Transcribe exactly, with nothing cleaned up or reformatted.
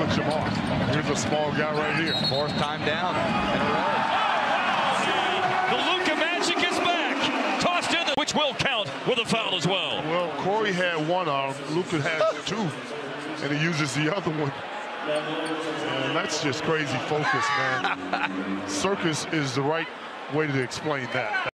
puts him off. Here's a small guy right here. Fourth time down in a row. The Luka Magic is back. Tossed in, the, which will count with a foul as well. Well, Corey had one arm. Luka has two, and he uses the other one. Man, that's just crazy focus, man. Circus is the right way to explain that.